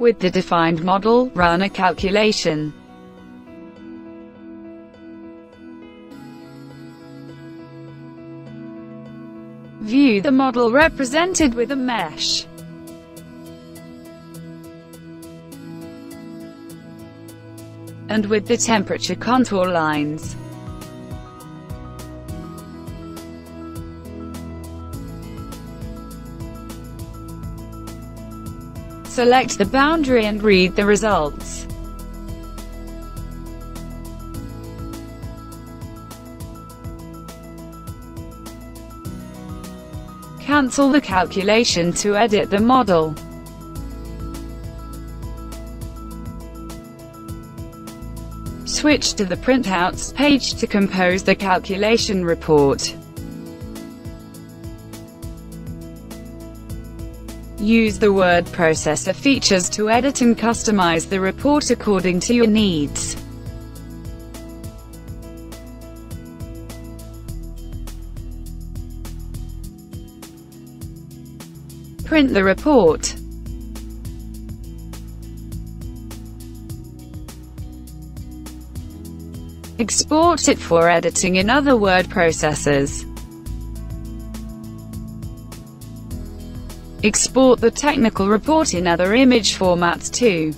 With the defined model, run a calculation. View the model represented with a mesh. And with the temperature contour lines. Select the boundary and read the results. Cancel the calculation to edit the model. Switch to the printouts page to compose the calculation report. Use the word processor features to edit and customize the report according to your needs. Print the report. Export it for editing in other word processors. Export the technical report in other image formats too.